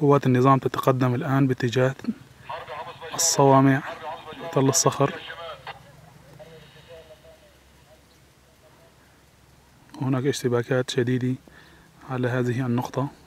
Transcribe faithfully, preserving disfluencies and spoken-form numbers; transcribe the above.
قوات النظام تتقدم الآن باتجاه الصوامع وتل الصخر. هناك اشتباكات شديدة على هذه النقطة.